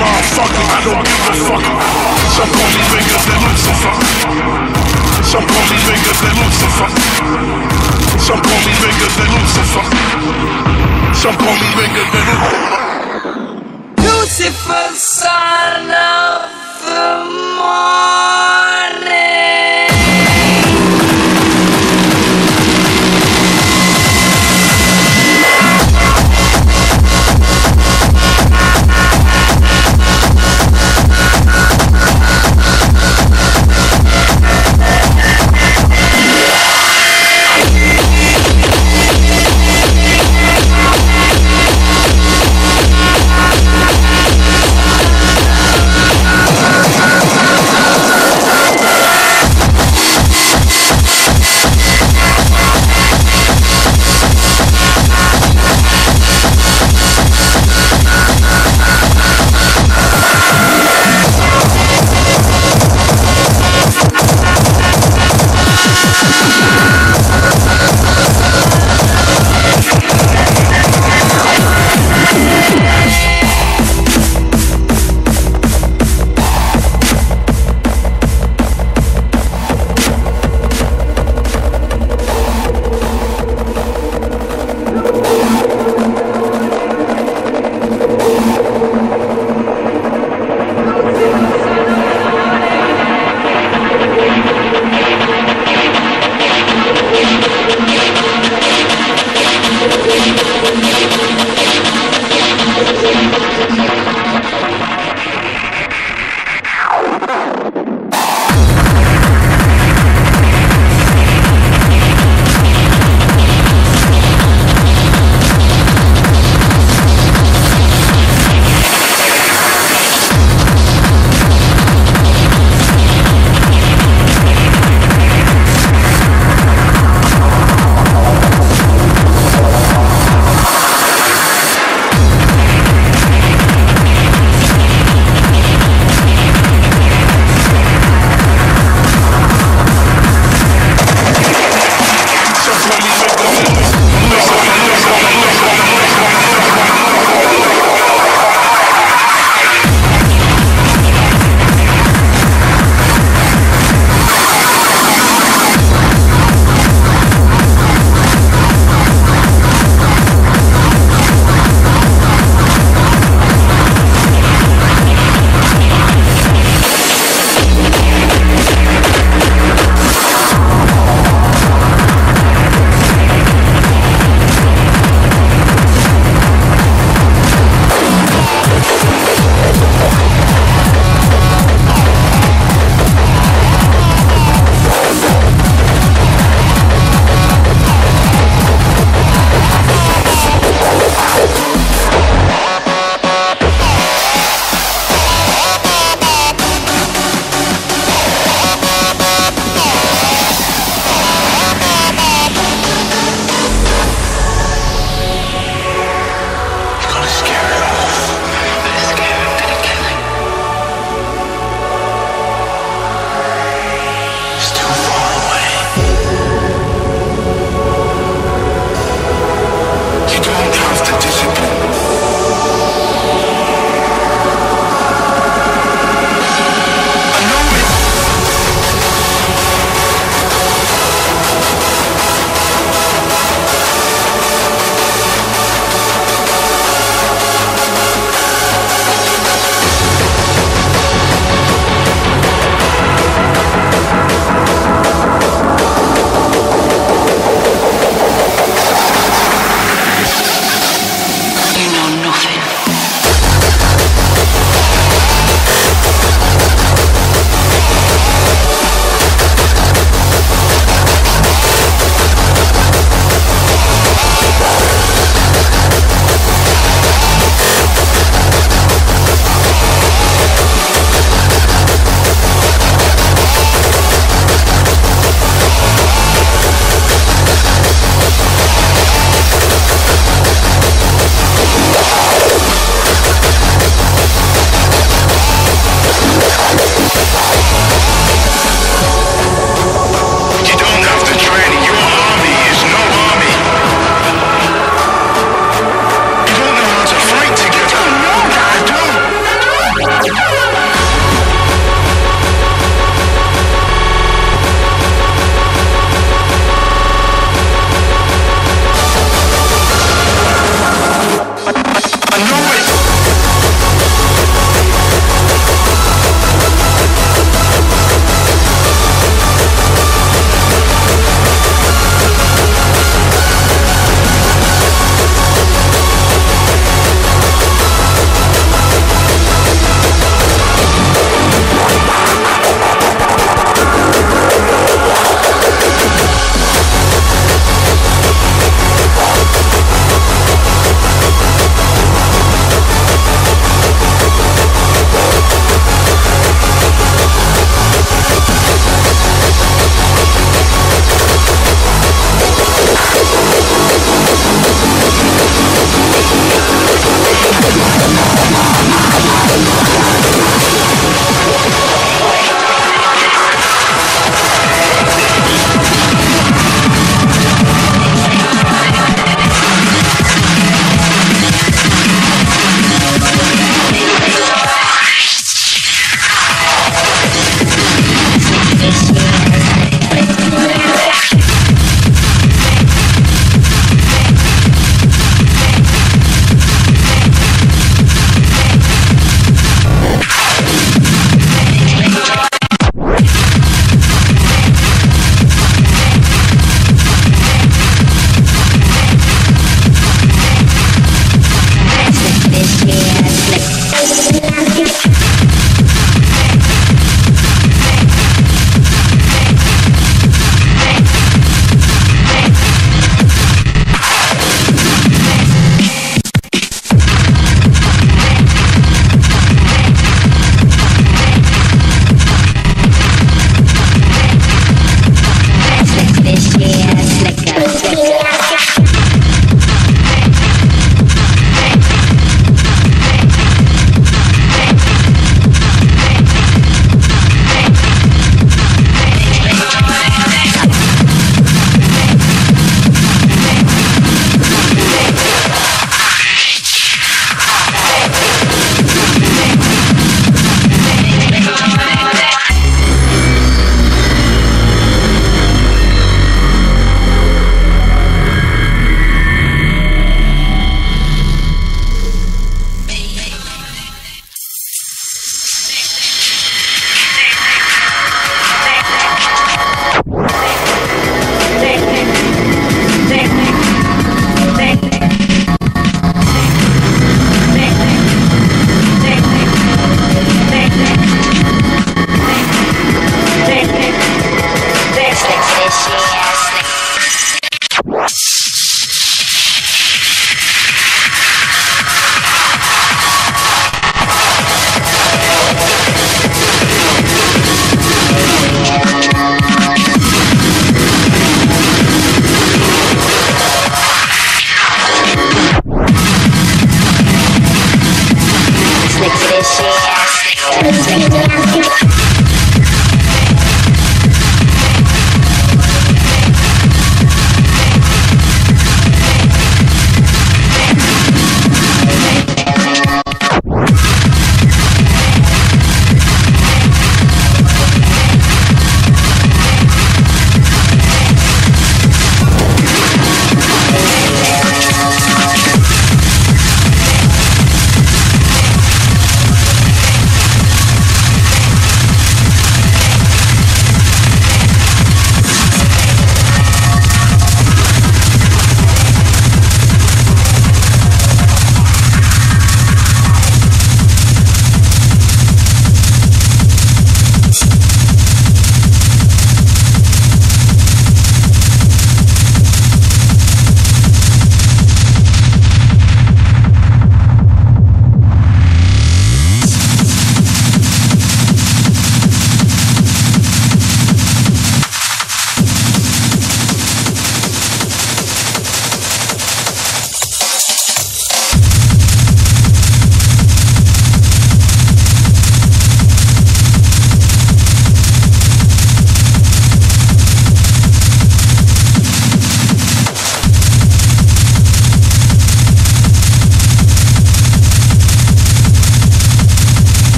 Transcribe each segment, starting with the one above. Motherfucker, I don't give a fuck. Some call these niggas that look so fuck. Some call these niggas that look so fuck. Some call these niggas that look so fuck. Some call these niggas that look so fuck. Beautiful son of the morning.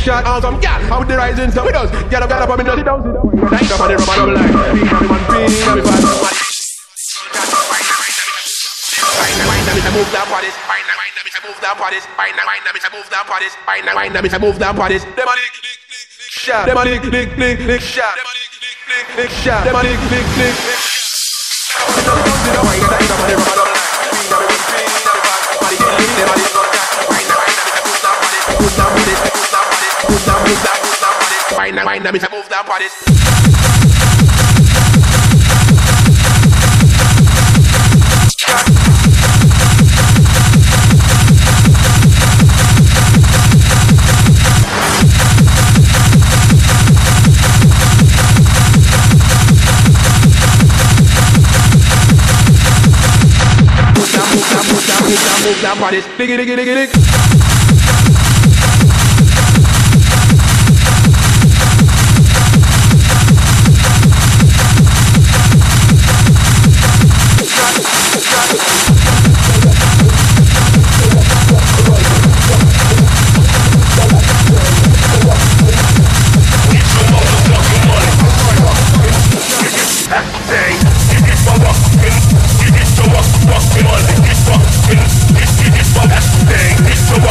Shot out some gas, out the rising sun. We don't get up, I mean, don't sit down. Thank you for the rubber line. Be one thing, everybody. Find them, I move down parties. Find them, I move down parties. Find them, I move down parties. Find them, I move down parties. The money, shot, the money, shot. big shot, that big move down body. Move down by this diggy. It's the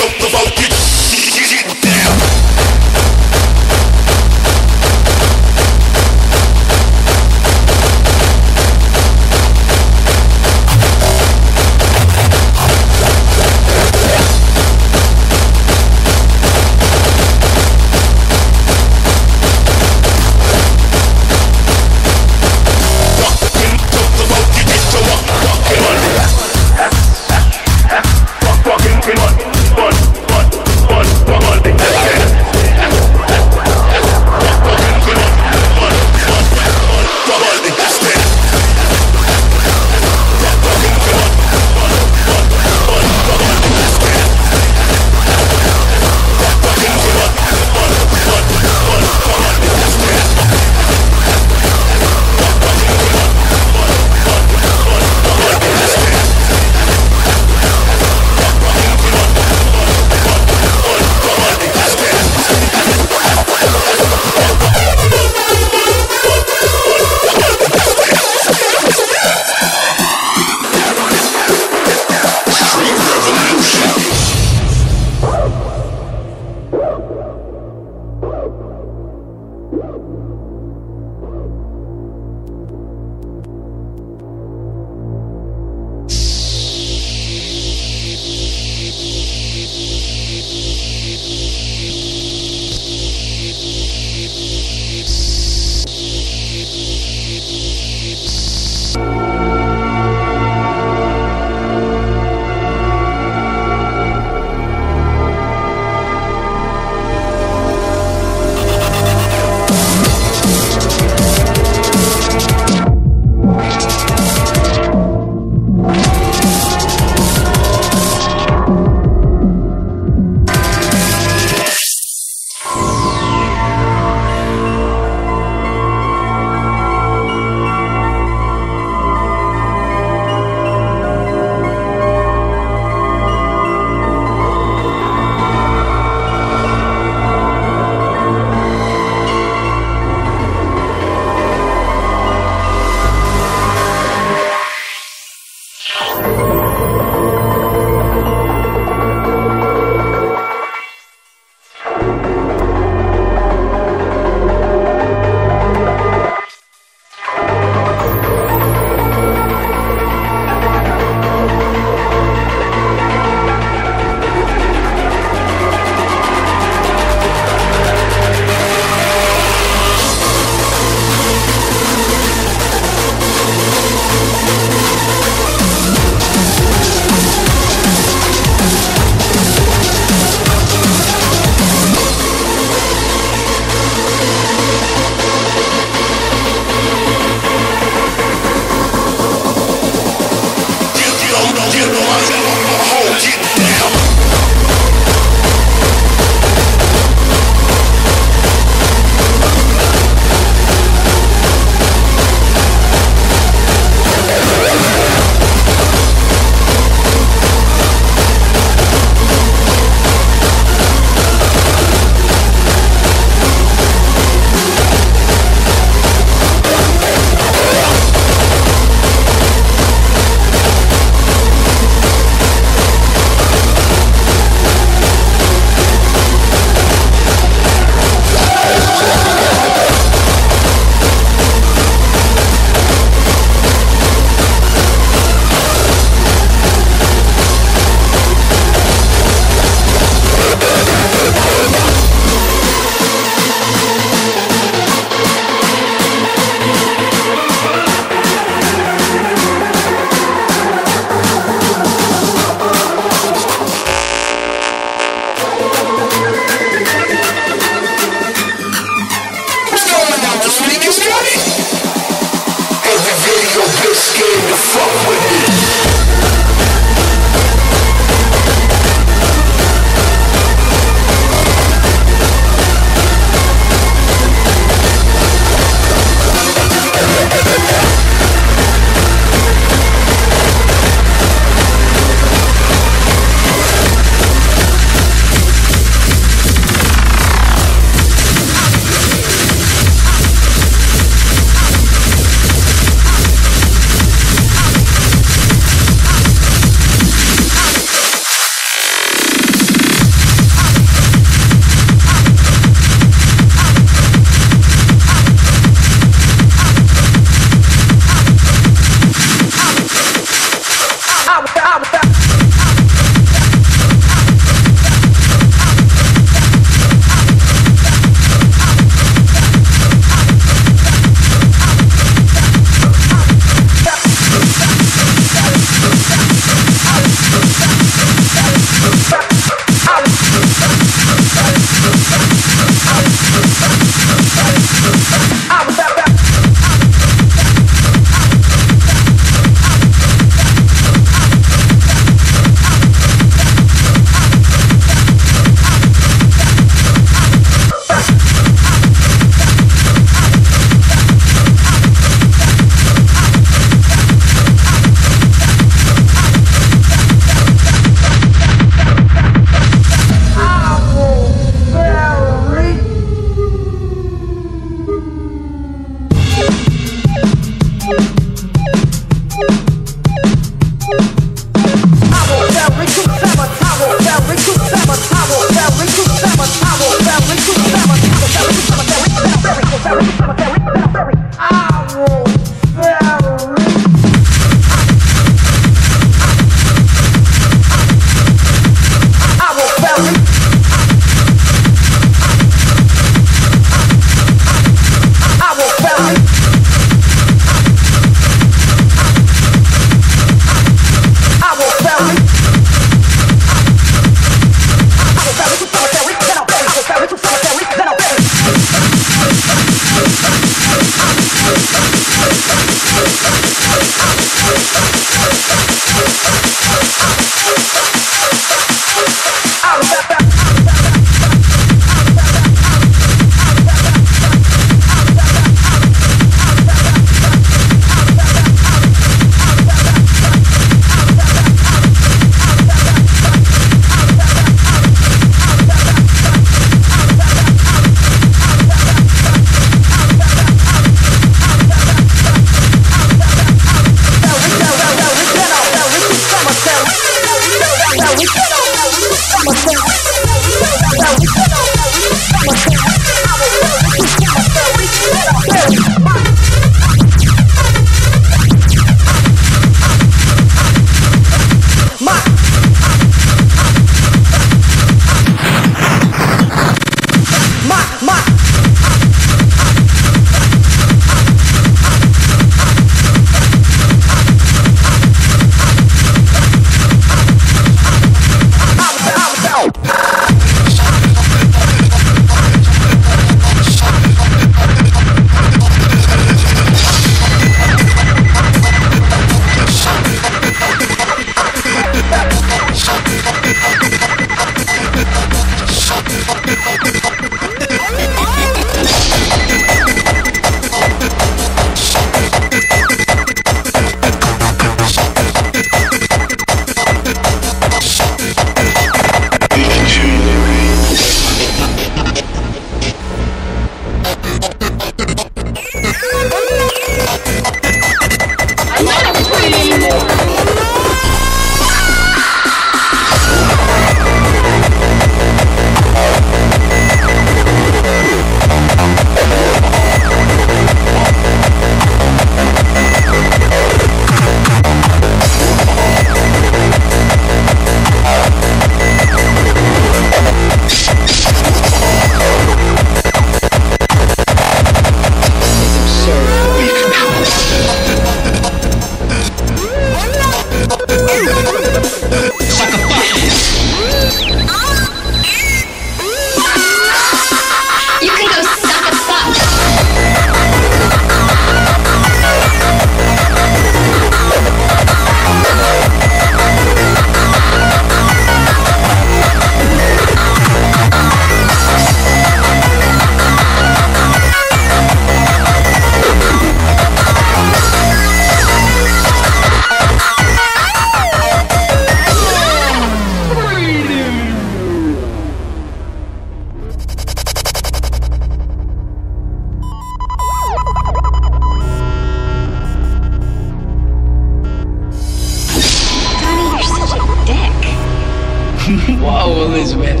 friends with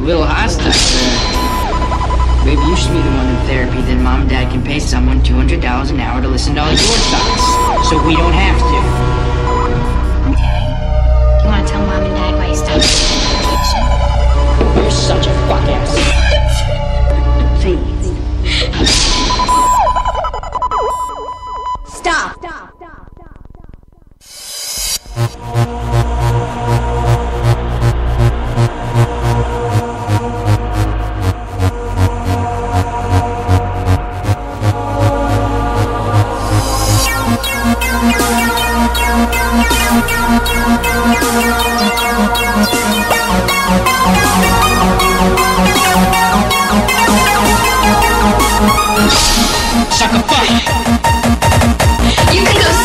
Lil Hostetler. Maybe you should be the one in therapy. Then mom and dad can pay someone $200 an hour to listen to all your thoughts, so we don't have to. Okay. You want to tell mom and dad why you stopped? You're such a fuck ass. Please. Stop! Stop! Stop! Stop! Stop! Suck a fuck! You can go.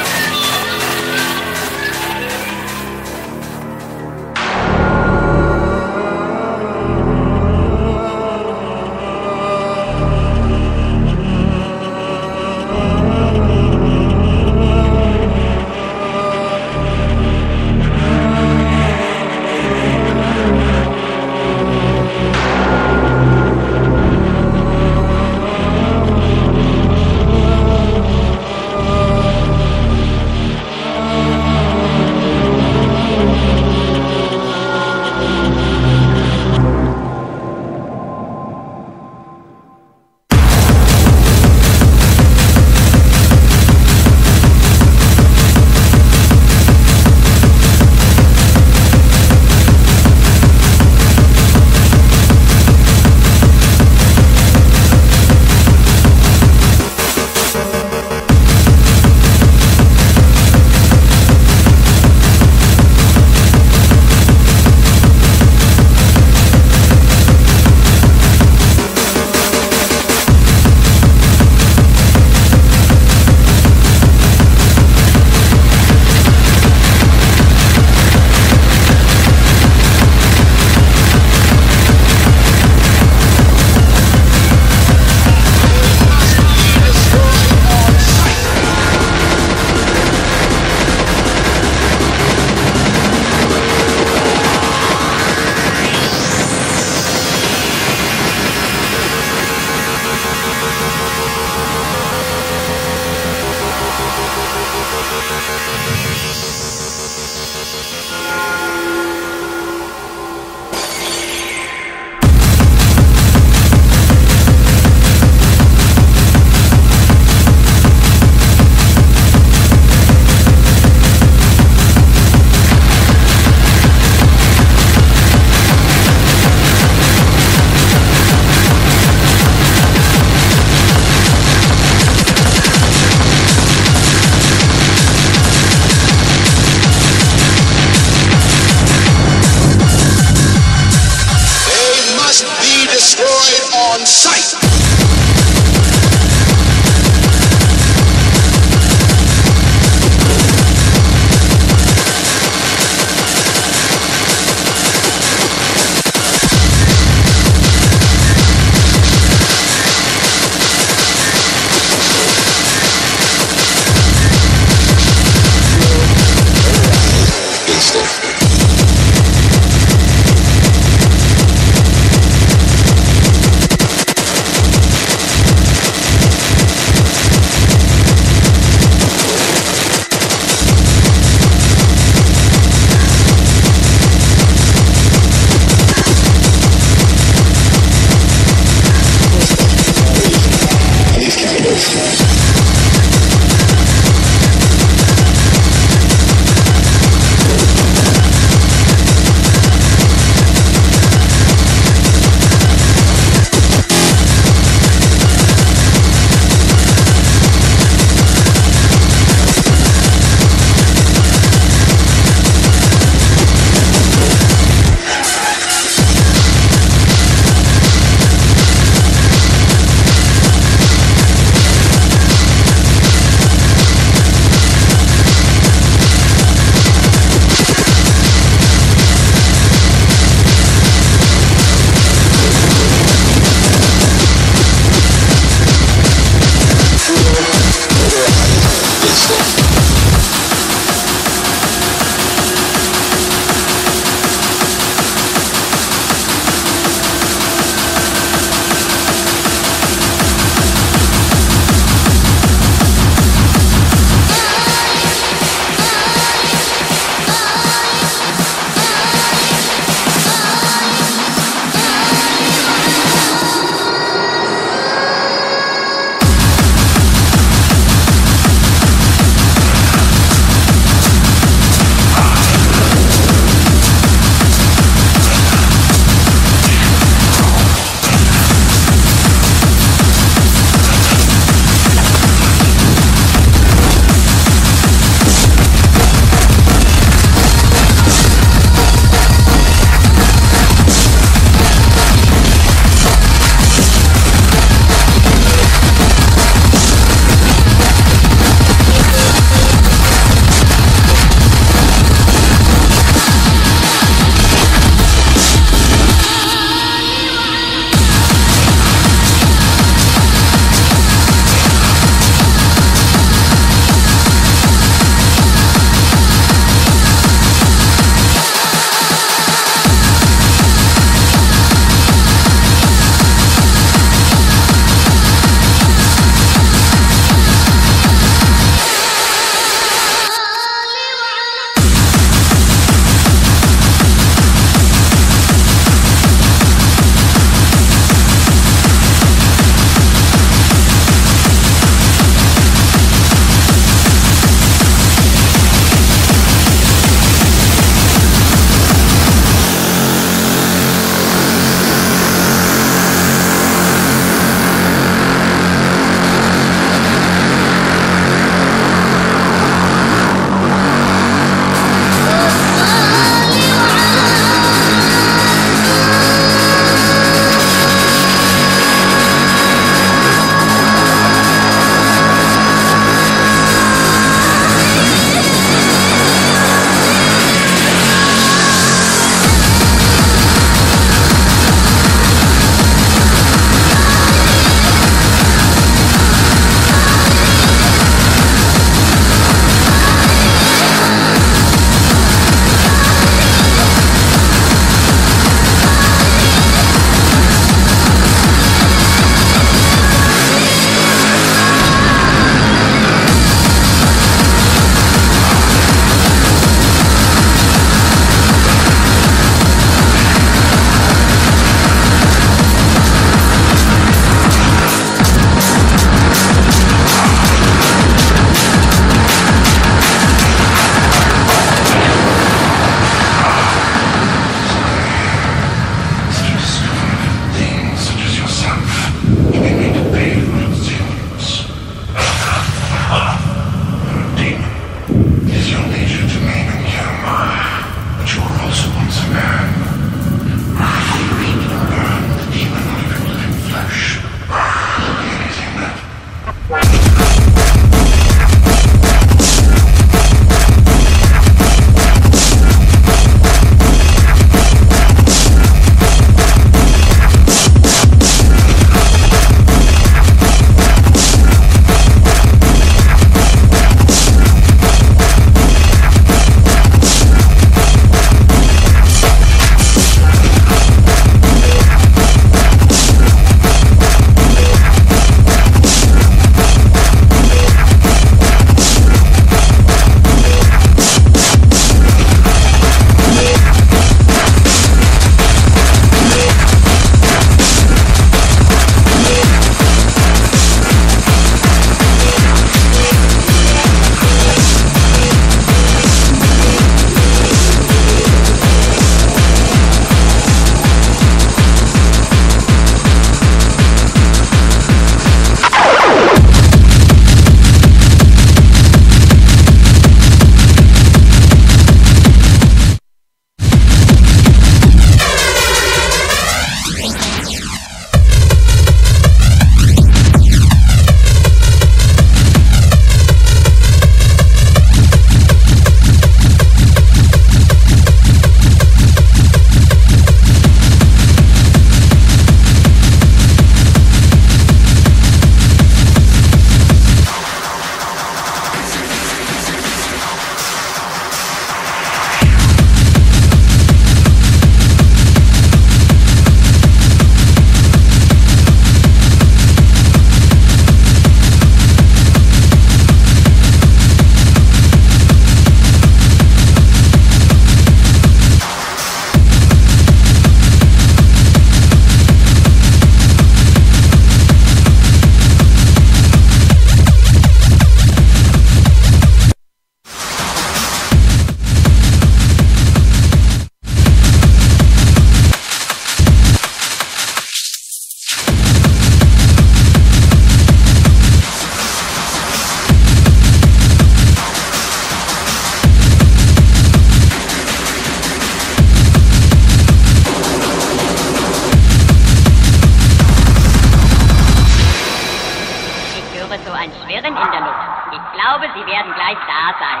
ein Schwirren in der Luft. Ich glaube, Sie werden gleich da sein.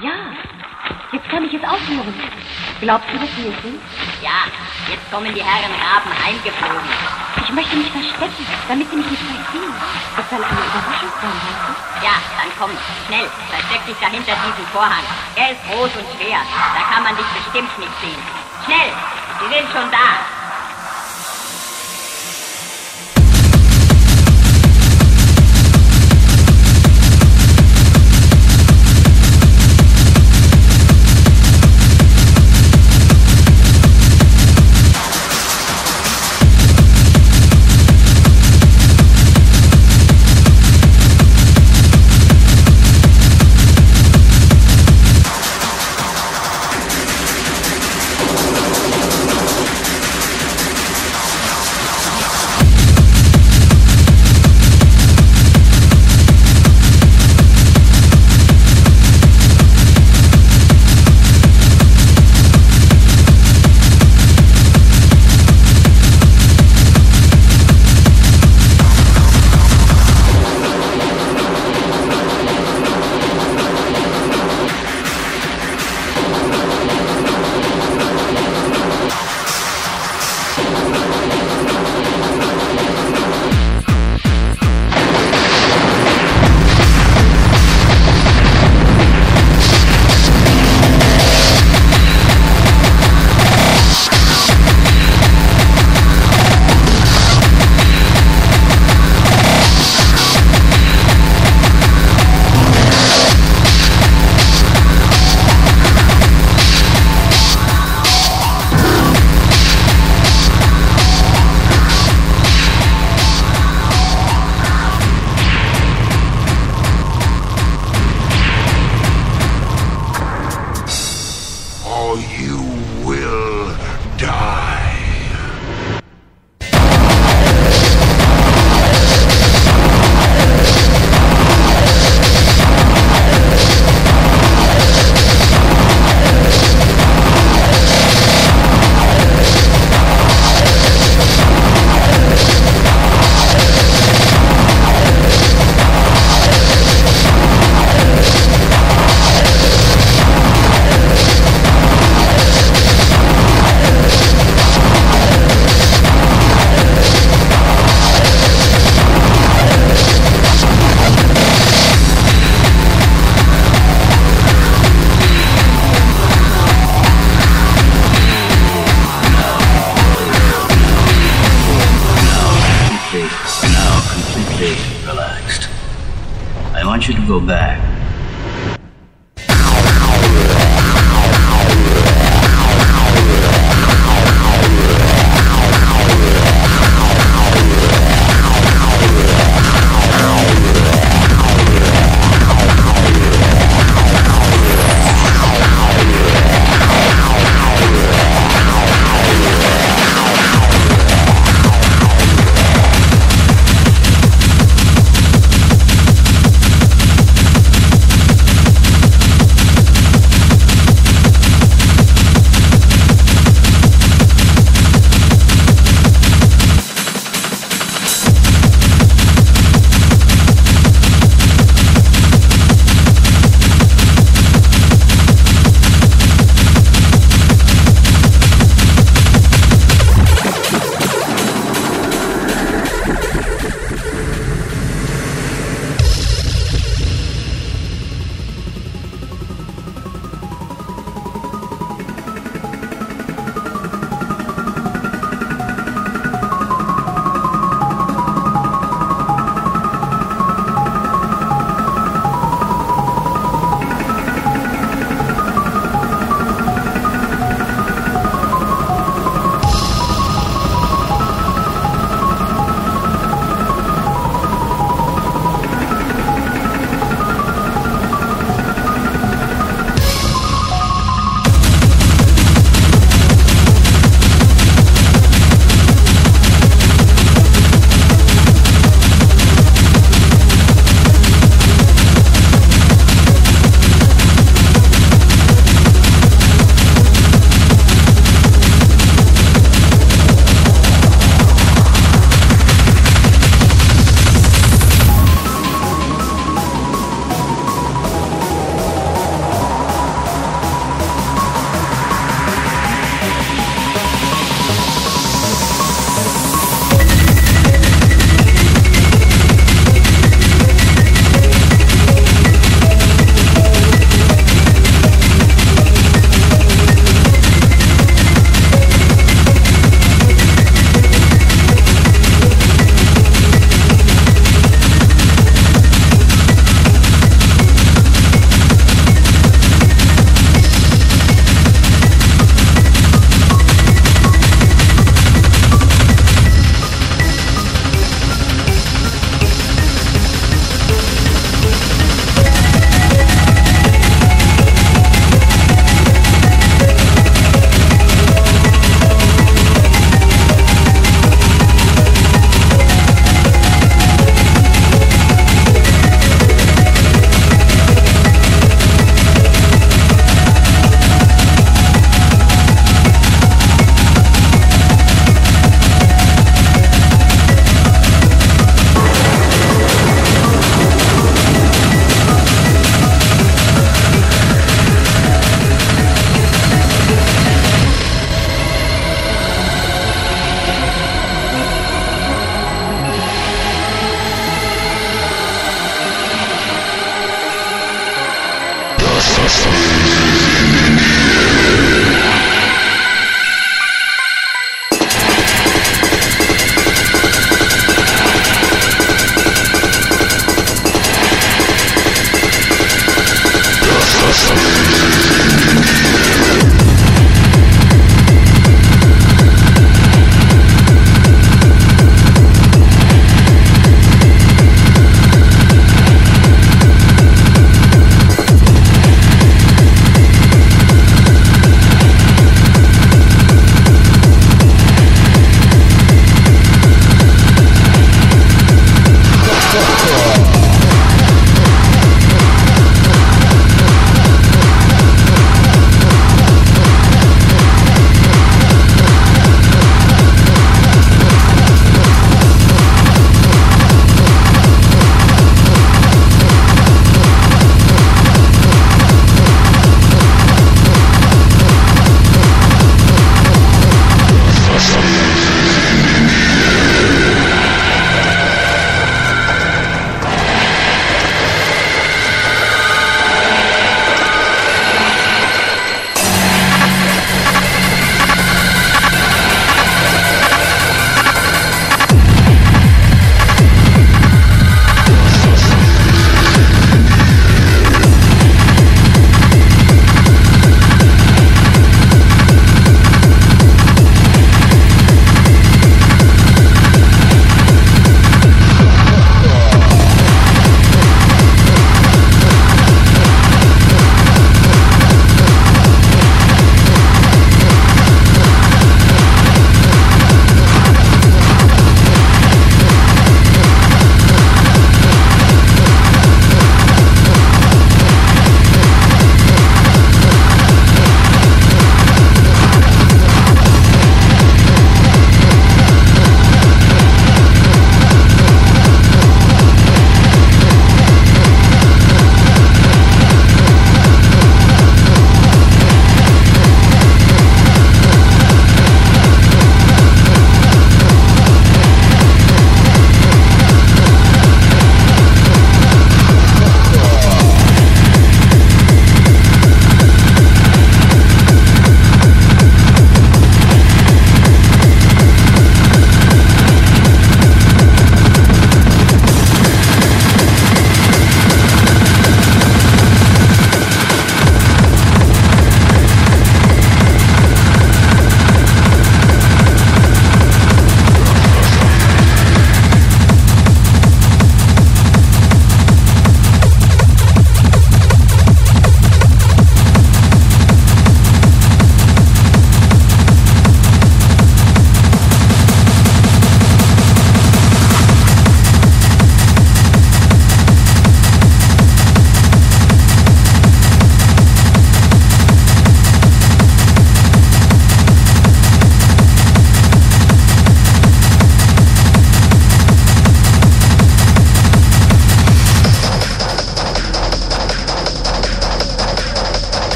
Ja, jetzt kann ich es auch hören. Glaubst du, dass wir es sind? Ja, jetzt kommen die Herren Raben heimgeflogen. Ich möchte mich verstecken, damit sie mich nicht verstehen. Das soll eine Überraschung sein, weißt du? Ja, dann komm, schnell. Versteck dich dahinter diesen Vorhang. Er ist groß und schwer. Da kann man dich bestimmt nicht sehen. Schnell, sie sind schon da. Now completely relaxed. I want you to go back